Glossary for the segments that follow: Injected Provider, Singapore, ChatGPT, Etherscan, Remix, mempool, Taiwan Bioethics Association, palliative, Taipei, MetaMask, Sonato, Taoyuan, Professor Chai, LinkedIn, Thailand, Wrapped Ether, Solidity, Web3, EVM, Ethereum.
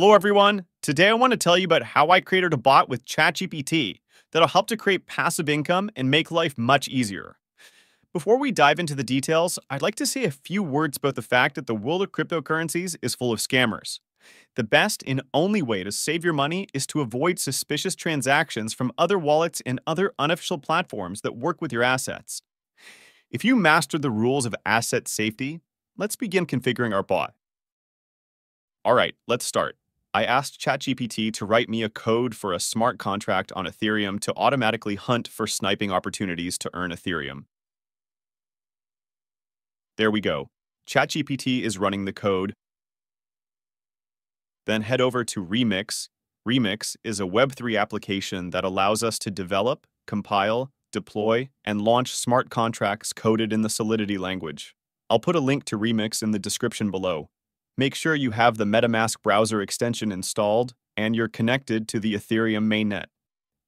Hello everyone, today I want to tell you about how I created a bot with ChatGPT that'll help to create passive income and make life much easier. Before we dive into the details, I'd like to say a few words about the fact that the world of cryptocurrencies is full of scammers. The best and only way to save your money is to avoid suspicious transactions from other wallets and other unofficial platforms that work with your assets. If you mastered the rules of asset safety, let's begin configuring our bot. Alright, let's start. I asked ChatGPT to write me a code for a smart contract on Ethereum to automatically hunt for sniping opportunities to earn Ethereum. There we go. ChatGPT is running the code. Then head over to Remix. Remix is a Web3 application that allows us to develop, compile, deploy, and launch smart contracts coded in the Solidity language. I'll put a link to Remix in the description below. Make sure you have the MetaMask browser extension installed and you're connected to the Ethereum mainnet.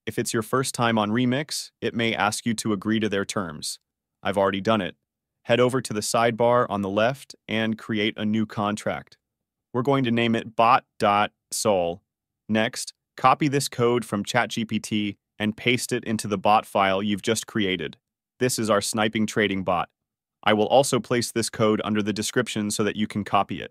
If it's your first time on Remix, it may ask you to agree to their terms. I've already done it. Head over to the sidebar on the left and create a new contract. We're going to name it bot.sol. Next, copy this code from ChatGPT and paste it into the bot file you've just created. This is our sniping trading bot. I will also place this code under the description so that you can copy it.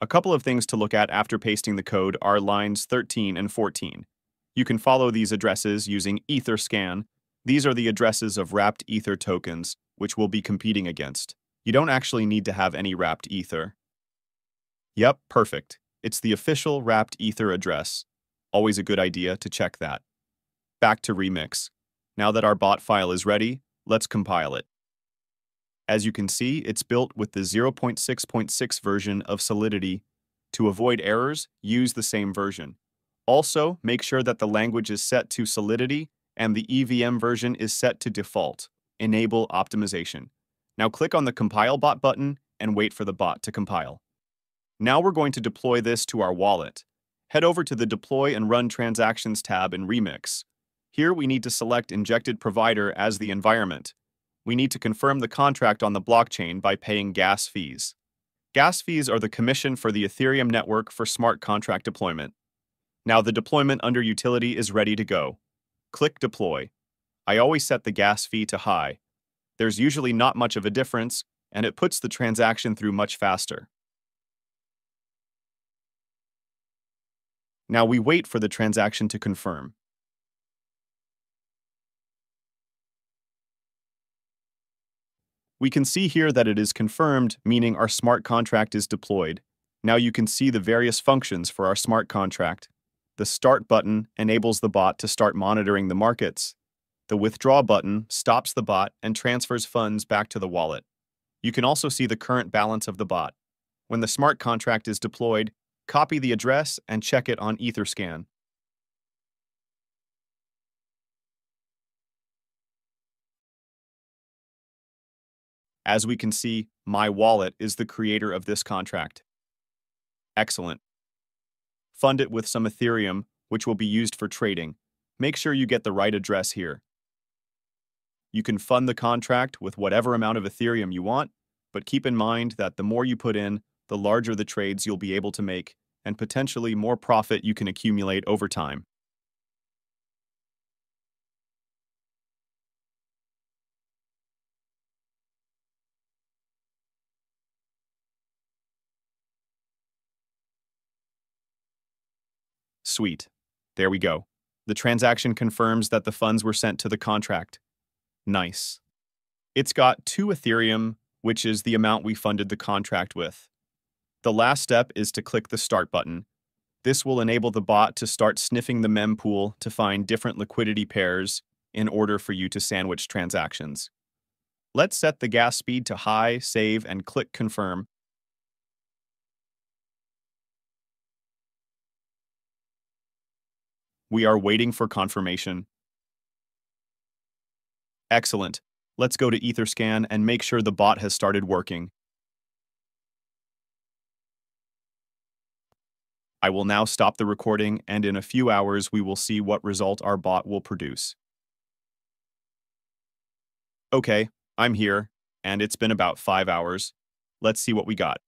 A couple of things to look at after pasting the code are lines 13 and 14. You can follow these addresses using Etherscan. These are the addresses of Wrapped Ether tokens, which we'll be competing against. You don't actually need to have any Wrapped Ether. Yep, perfect. It's the official Wrapped Ether address. Always a good idea to check that. Back to Remix. Now that our bot file is ready, let's compile it. As you can see, it's built with the 0.6.6 version of Solidity. To avoid errors, use the same version. Also, make sure that the language is set to Solidity and the EVM version is set to default. Enable optimization. Now click on the Compile Bot button and wait for the bot to compile. Now we're going to deploy this to our wallet. Head over to the Deploy and Run Transactions tab in Remix. Here we need to select Injected Provider as the environment. We need to confirm the contract on the blockchain by paying gas fees. Gas fees are the commission for the Ethereum network for smart contract deployment. Now the deployment under utility is ready to go. Click deploy. I always set the gas fee to high. There's usually not much of a difference, and it puts the transaction through much faster. Now we wait for the transaction to confirm. We can see here that it is confirmed, meaning our smart contract is deployed. Now you can see the various functions for our smart contract. The Start button enables the bot to start monitoring the markets. The Withdraw button stops the bot and transfers funds back to the wallet. You can also see the current balance of the bot. When the smart contract is deployed, copy the address and check it on Etherscan. As we can see, my wallet is the creator of this contract. Excellent. Fund it with some Ethereum, which will be used for trading. Make sure you get the right address here. You can fund the contract with whatever amount of Ethereum you want, but keep in mind that the more you put in, the larger the trades you'll be able to make, and potentially more profit you can accumulate over time. Sweet. There we go. The transaction confirms that the funds were sent to the contract. Nice. It's got 2 Ethereum, which is the amount we funded the contract with. The last step is to click the Start button. This will enable the bot to start sniffing the mempool to find different liquidity pairs in order for you to sandwich transactions. Let's set the gas speed to high, save, and click Confirm. We are waiting for confirmation. Excellent. Let's go to Etherscan and make sure the bot has started working. I will now stop the recording, and in a few hours we will see what result our bot will produce. Okay, I'm here, and it's been about 5 hours. Let's see what we got.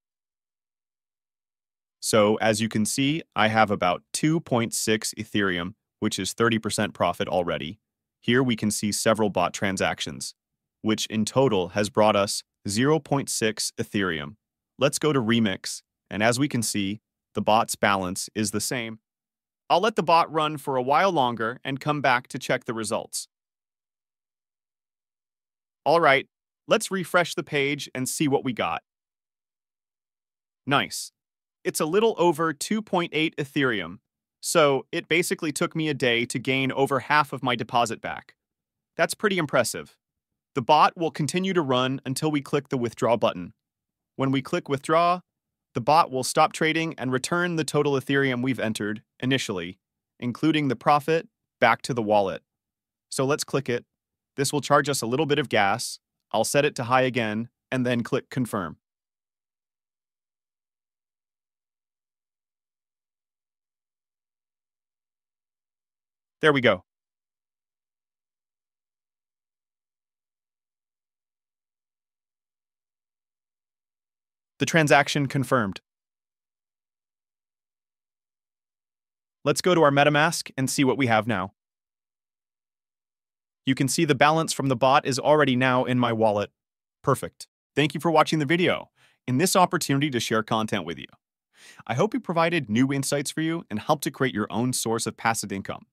So as you can see, I have about 2.6 Ethereum, which is 30% profit already. Here we can see several bot transactions, which in total has brought us 0.6 Ethereum. Let's go to Remix, and as we can see, the bot's balance is the same. I'll let the bot run for a while longer and come back to check the results. All right, let's refresh the page and see what we got. Nice. It's a little over 2.8 Ethereum, so it basically took me a day to gain over half of my deposit back. That's pretty impressive. The bot will continue to run until we click the withdraw button. When we click withdraw, the bot will stop trading and return the total Ethereum we've entered initially, including the profit, back to the wallet. So let's click it. This will charge us a little bit of gas. I'll set it to high again and then click confirm. There we go. The transaction confirmed. Let's go to our MetaMask and see what we have now. You can see the balance from the bot is already now in my wallet. Perfect. Thank you for watching the video and this opportunity to share content with you. I hope it provided new insights for you and helped to create your own source of passive income.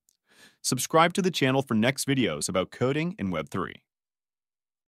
Subscribe to the channel for next videos about coding in Web3.